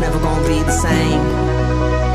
never gonna be the same.